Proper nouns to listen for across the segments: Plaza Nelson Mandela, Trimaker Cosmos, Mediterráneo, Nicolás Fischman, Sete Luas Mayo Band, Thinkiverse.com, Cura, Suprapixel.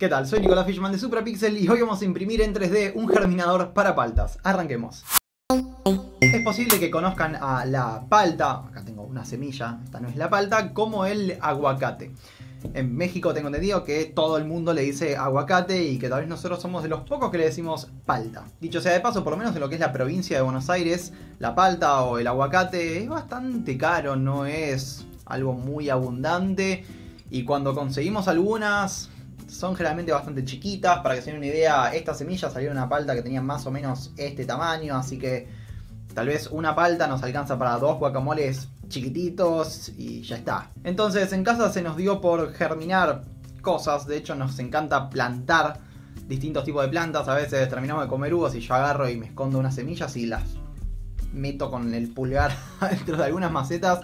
¿Qué tal? Soy Nicolás Fischman de Suprapixel y hoy vamos a imprimir en 3D un germinador para paltas. Arranquemos. Es posible que conozcan a la palta, acá tengo una semilla, esta no es la palta, como el aguacate. En México tengo entendido que todo el mundo le dice aguacate y que tal vez nosotros somos de los pocos que le decimos palta. Dicho sea de paso, por lo menos en lo que es la provincia de Buenos Aires, la palta o el aguacate es bastante caro, no es algo muy abundante y cuando conseguimos algunas son generalmente bastante chiquitas. Para que se den una idea, esta semilla salió de una palta que tenía más o menos este tamaño, así que tal vez una palta nos alcanza para dos guacamoles chiquititos y ya está. Entonces en casa se nos dio por germinar cosas, de hecho nos encanta plantar distintos tipos de plantas. A veces terminamos de comer uvas y yo agarro y me escondo unas semillas y las meto con el pulgar dentro de algunas macetas.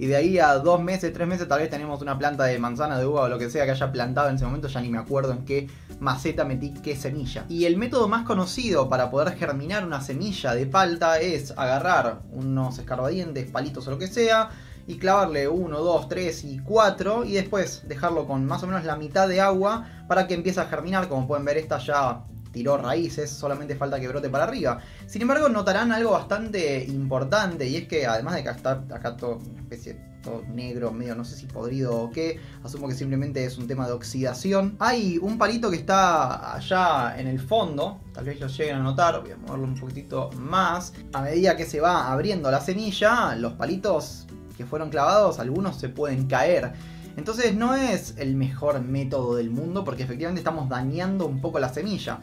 Y de ahí a 2 meses, 3 meses tal vez tenemos una planta de manzana, de uva o lo que sea que haya plantado en ese momento. Ya ni me acuerdo en qué maceta metí qué semilla. Y el método más conocido para poder germinar una semilla de palta es agarrar unos escarbadientes, palitos o lo que sea, y clavarle 1, 2, 3 y 4 y después dejarlo con más o menos la mitad de agua para que empiece a germinar. Como pueden ver, esta ya tiró raíces, solamente falta que brote para arriba. Sin embargo, notarán algo bastante importante, y es que además de que está acá todo una especie todo negro, medio no sé si podrido o qué, asumo que simplemente es un tema de oxidación, hay un palito que está allá en el fondo, tal vez lo lleguen a notar. Voy a moverlo un poquitito más. A medida que se va abriendo la semilla, los palitos que fueron clavados, algunos se pueden caer. Entonces no es el mejor método del mundo porque efectivamente estamos dañando un poco la semilla.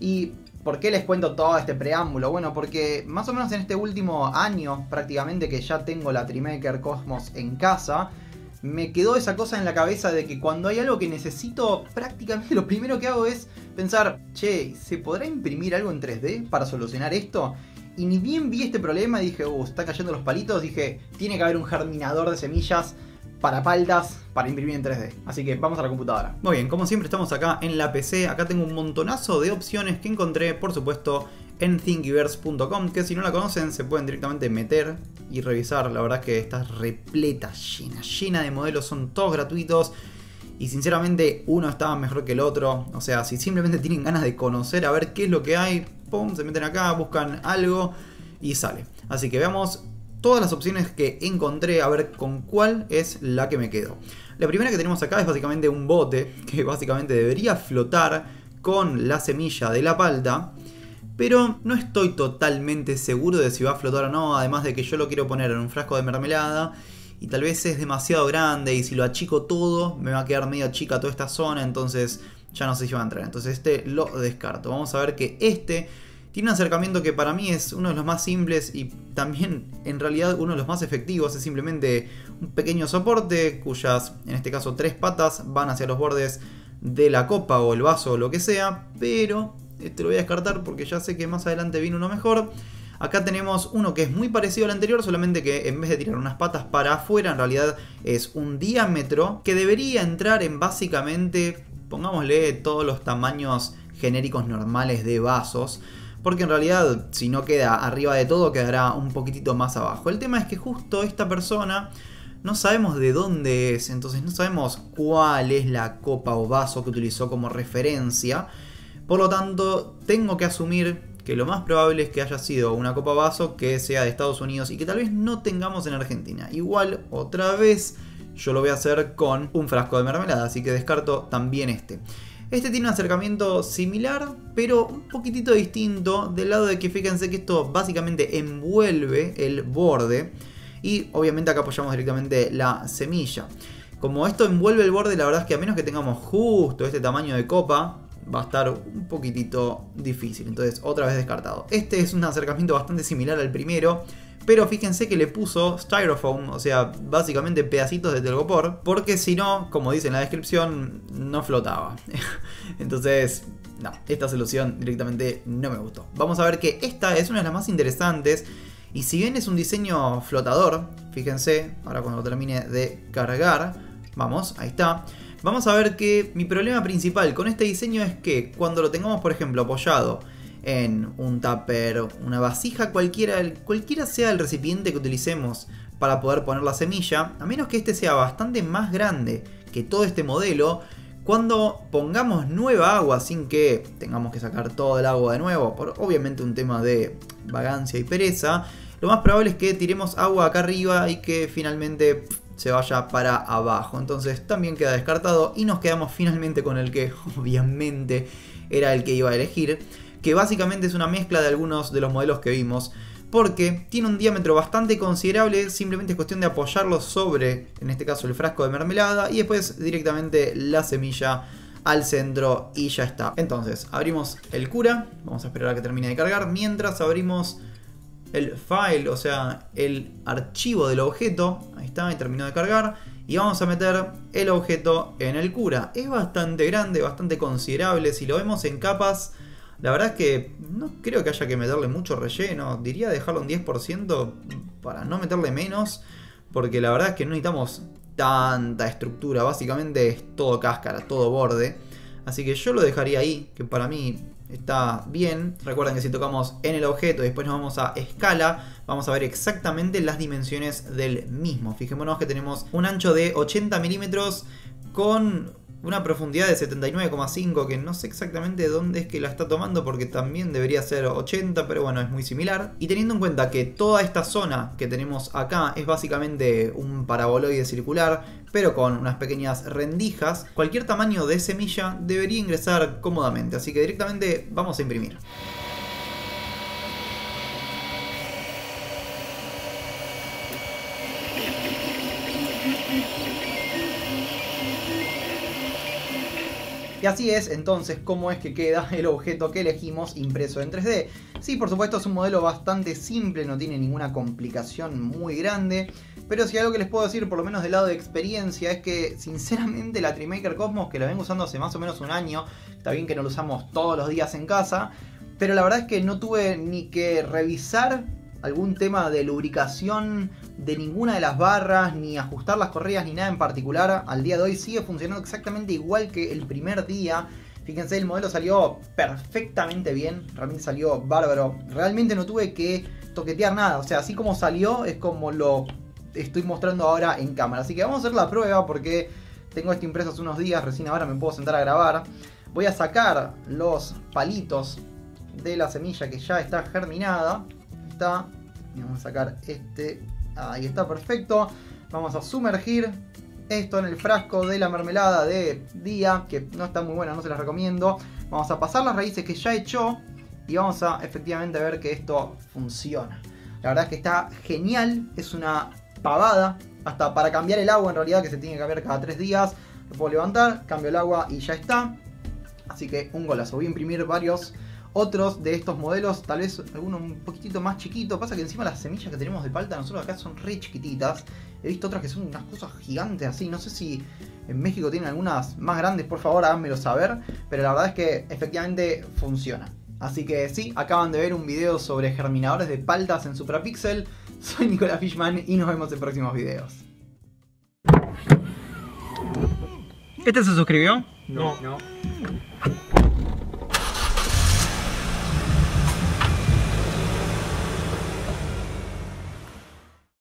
¿Y por qué les cuento todo este preámbulo? Bueno, porque más o menos en este último año prácticamente que ya tengo la Trimaker Cosmos en casa, me quedó esa cosa en la cabeza de que cuando hay algo que necesito, prácticamente lo primero que hago es pensar, che, ¿se podrá imprimir algo en 3D para solucionar esto? Y ni bien vi este problema y dije, está cayendo los palitos, dije, tiene que haber un germinador de semillas para paltas, para imprimir en 3D. Así que vamos a la computadora. Muy bien, como siempre estamos acá en la PC. Acá tengo un montonazo de opciones que encontré, por supuesto, en Thinkiverse.com, que si no la conocen se pueden directamente meter y revisar. La verdad es que está repleta, llena de modelos, son todos gratuitos. Y sinceramente uno está mejor que el otro. O sea, si simplemente tienen ganas de conocer, a ver qué es lo que hay, pum, se meten acá, buscan algo y sale. Así que veamos todas las opciones que encontré, a ver con cuál es la que me quedo. La primera que tenemos acá es básicamente un bote que básicamente debería flotar con la semilla de la palta, pero no estoy totalmente seguro de si va a flotar o no, además de que yo lo quiero poner en un frasco de mermelada y tal vez es demasiado grande y si lo achico todo me va a quedar medio chica toda esta zona, entonces ya no sé si va a entrar. Entonces este lo descarto. Vamos a ver que este tiene un acercamiento que para mí es uno de los más simples y también en realidad uno de los más efectivos. Es simplemente un pequeño soporte cuyas, en este caso, 3 patas van hacia los bordes de la copa o el vaso o lo que sea. Pero este lo voy a descartar porque ya sé que más adelante viene uno mejor. Acá tenemos uno que es muy parecido al anterior, solamente que en vez de tirar unas patas para afuera, en realidad es un diámetro que debería entrar en básicamente, pongámosle, todos los tamaños genéricos normales de vasos. Porque en realidad, si no queda arriba de todo, quedará un poquitito más abajo. El tema es que justo esta persona no sabemos de dónde es. Entonces no sabemos cuál es la copa o vaso que utilizó como referencia. Por lo tanto, tengo que asumir que lo más probable es que haya sido una copa vaso que sea de Estados Unidos y que tal vez no tengamos en Argentina. Igual, otra vez, yo lo voy a hacer con un frasco de mermelada. Así que descarto también este. Este tiene un acercamiento similar, pero un poquitito distinto, del lado de que fíjense que esto básicamente envuelve el borde y obviamente acá apoyamos directamente la semilla. Como esto envuelve el borde, la verdad es que a menos que tengamos justo este tamaño de copa, va a estar un poquitito difícil. Entonces otra vez descartado. Este es un acercamiento bastante similar al primero, pero fíjense que le puso styrofoam, o sea, básicamente pedacitos de telgopor, porque si no, como dice en la descripción, no flotaba. Entonces, no, esta solución directamente no me gustó. Vamos a ver que esta es una de las más interesantes. Y si bien es un diseño flotador, fíjense, ahora cuando termine de cargar, vamos, ahí está. Vamos a ver que mi problema principal con este diseño es que cuando lo tengamos, por ejemplo, apoyado en un tupper, una vasija, cualquiera sea el recipiente que utilicemos para poder poner la semilla, a menos que este sea bastante más grande que todo este modelo, Cuando pongamos nueva agua sin que tengamos que sacar todo el agua de nuevo, por obviamente un tema de vagancia y pereza, lo más probable es que tiremos agua acá arriba y que finalmente se vaya para abajo. Entonces también queda descartado y nos quedamos finalmente con el que obviamente era el que iba a elegir, que básicamente es una mezcla de algunos de los modelos que vimos, porque tiene un diámetro bastante considerable, simplemente es cuestión de apoyarlo sobre, en este caso, el frasco de mermelada y después directamente la semilla al centro y ya está. Entonces, abrimos el Cura, vamos a esperar a que termine de cargar, mientras abrimos el file, o sea, el archivo del objeto, ahí está, y terminó de cargar, y vamos a meter el objeto en el Cura. Es bastante grande, bastante considerable, si lo vemos en capas. La verdad es que no creo que haya que meterle mucho relleno. Diría dejarlo un 10% para no meterle menos. Porque la verdad es que no necesitamos tanta estructura. Básicamente es todo cáscara, todo borde. Así que yo lo dejaría ahí, que para mí está bien. Recuerden que si tocamos en el objeto y después nos vamos a escala, vamos a ver exactamente las dimensiones del mismo. Fijémonos que tenemos un ancho de 80 milímetros con una profundidad de 79,5, que no sé exactamente dónde es que la está tomando porque también debería ser 80, pero bueno, es muy similar. Y teniendo en cuenta que toda esta zona que tenemos acá es básicamente un paraboloide circular, pero con unas pequeñas rendijas, cualquier tamaño de semilla debería ingresar cómodamente, así que directamente vamos a imprimir. Y así es entonces cómo es que queda el objeto que elegimos impreso en 3D. Sí, por supuesto es un modelo bastante simple, no tiene ninguna complicación muy grande. Pero si algo que les puedo decir, por lo menos del lado de experiencia, es que sinceramente la Trimaker Cosmos, que la vengo usando hace más o menos un año, está bien que no lo usamos todos los días en casa, pero la verdad es que no tuve ni que revisar algún tema de lubricación de ninguna de las barras, ni ajustar las correas, ni nada en particular. Al día de hoy sigue funcionando exactamente igual que el primer día. Fíjense, el modelo salió perfectamente bien, realmente salió bárbaro. Realmente no tuve que toquetear nada, o sea, así como salió es como lo estoy mostrando ahora en cámara. Así que vamos a hacer la prueba porque tengo esto impreso hace unos días, recién ahora me puedo sentar a grabar. Voy a sacar los palitos de la semilla que ya está germinada. Vamos a sacar este, ahí está, perfecto. Vamos a sumergir esto en el frasco de la mermelada de día, que no está muy buena, no se las recomiendo. Vamos a pasar las raíces que ya echó y vamos a efectivamente ver que esto funciona. La verdad es que está genial, es una pavada, hasta para cambiar el agua en realidad, que se tiene que cambiar cada 3 días. Lo puedo levantar, cambio el agua y ya está. Así que un golazo, voy a imprimir varios otros de estos modelos, tal vez alguno un poquitito más chiquito. Pasa que encima las semillas que tenemos de palta nosotros acá son re chiquititas. He visto otras que son unas cosas gigantes así. No sé si en México tienen algunas más grandes, por favor háganmelo saber. Pero la verdad es que efectivamente funciona. Así que sí, acaban de ver un video sobre germinadores de paltas en Suprapixel. Soy Nicolás Fischman y nos vemos en próximos videos. ¿Este se suscribió? No.